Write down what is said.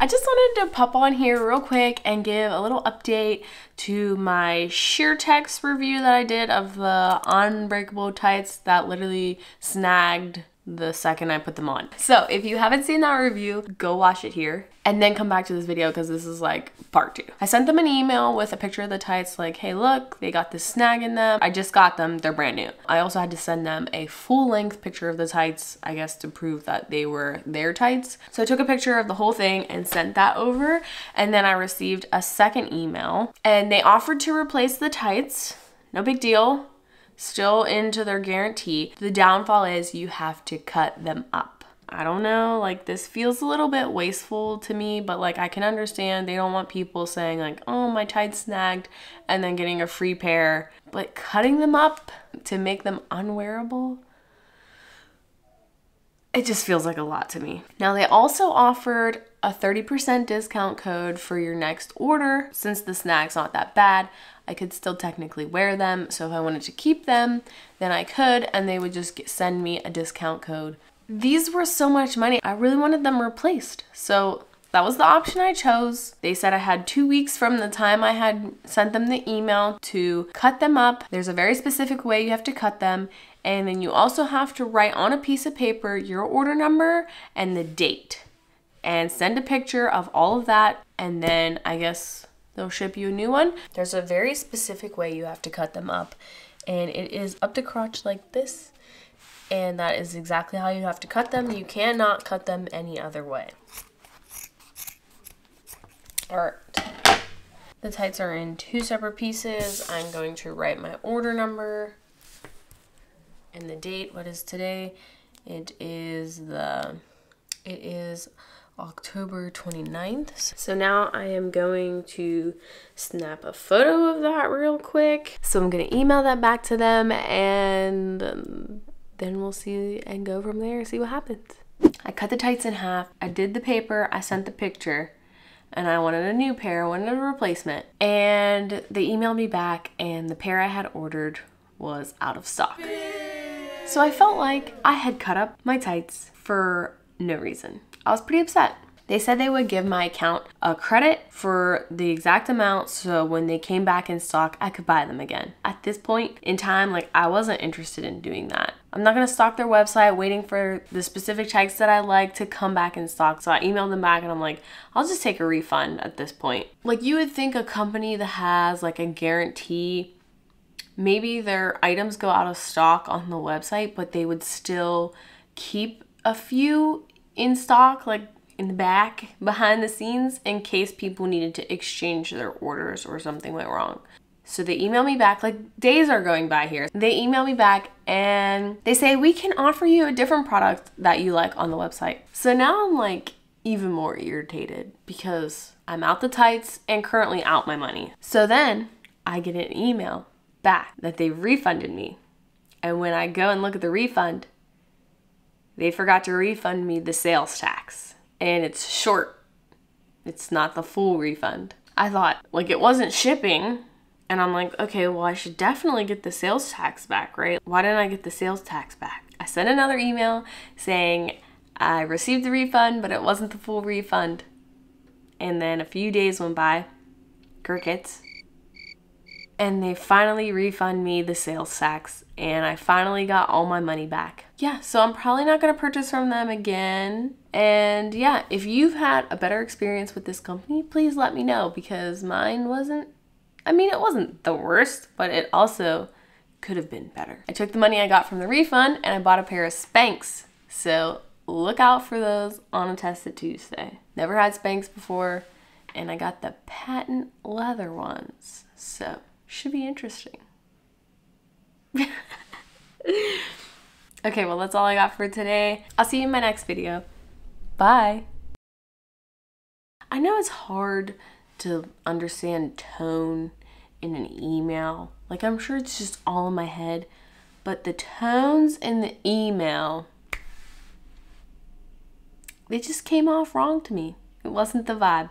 I just wanted to pop on here real quick and give a little update to my SheerTex review that I did of the unbreakable tights that literally snagged the second I put them on. So if you haven't seen that review, go watch it here and then come back to this video because this is like part two. I sent them an email with a picture of the tights like, hey, look, they got this snag in them. I just got them, they're brand new. I also had to send them a full length picture of the tights, I guess, to prove that they were their tights. So I took a picture of the whole thing and sent that over. And then I received a second email and they offered to replace the tights. No big deal. Still into their guarantee. The downfall is you have to cut them up. I don't know, like this feels a little bit wasteful to me, but like I can understand they don't want people saying like, oh, my tights snagged, and then getting a free pair. But cutting them up to make them unwearable, it just feels like a lot to me. Now they also offered a 30% discount code for your next order. Since the snag's not that bad, I could still technically wear them. So if I wanted to keep them, then I could, and they would just send me a discount code. These were so much money. I really wanted them replaced. So that was the option I chose. They said I had 2 weeks from the time I had sent them the email to cut them up. There's a very specific way you have to cut them. And then you also have to write on a piece of paper your order number and the date, and send a picture of all of that, and then I guess they'll ship you a new one. There's a very specific way you have to cut them up, and it is up to crotch like this, and that is exactly how you have to cut them. You cannot cut them any other way. Alright, the tights are in two separate pieces. I'm going to write my order number and the date. What is today? It is October 29th. So now I am going to snap a photo of that real quick. So I'm gonna email that back to them, and then we'll see and go from there, see what happens. I cut the tights in half. I did the paper, I sent the picture, and I wanted a new pair, I wanted a replacement. And they emailed me back, and the pair I had ordered was out of stock. So I felt like I had cut up my tights for no reason. I was pretty upset. They said they would give my account a credit for the exact amount, so when they came back in stock, I could buy them again. At this point in time, like, I wasn't interested in doing that. I'm not gonna stalk their website waiting for the specific tights that I like to come back in stock. So I emailed them back and I'm like, I'll just take a refund at this point. Like, you would think a company that has like a guarantee, maybe their items go out of stock on the website, but they would still keep a few in stock, like in the back, behind the scenes, in case people needed to exchange their orders or something went wrong. So they email me back, like days are going by here. They email me back and they say, we can offer you a different product that you like on the website. So now I'm like even more irritated because I'm out the tights and currently out my money. So then I get an email back that they refunded me. And when I go and look at the refund, they forgot to refund me the sales tax, and it's short. It's not the full refund. I thought, like, it wasn't shipping, and I'm like, okay, well, I should definitely get the sales tax back, right? Why didn't I get the sales tax back? I sent another email saying I received the refund, but it wasn't the full refund. And then a few days went by, crickets, and they finally refund me the sales tax, and I finally got all my money back. Yeah, so I'm probably not gonna purchase from them again. And yeah, if you've had a better experience with this company, please let me know, because mine wasn't, I mean, it wasn't the worst, but it also could have been better. I took the money I got from the refund and I bought a pair of Spanx. So look out for those on a Tested Tuesday. Never had Spanx before, and I got the patent leather ones, so should be interesting. Okay, well, that's all I got for today. I'll see you in my next video. Bye. I know it's hard to understand tone in an email. Like, I'm sure it's just all in my head, but the tones in the email, they just came off wrong to me. It wasn't the vibe.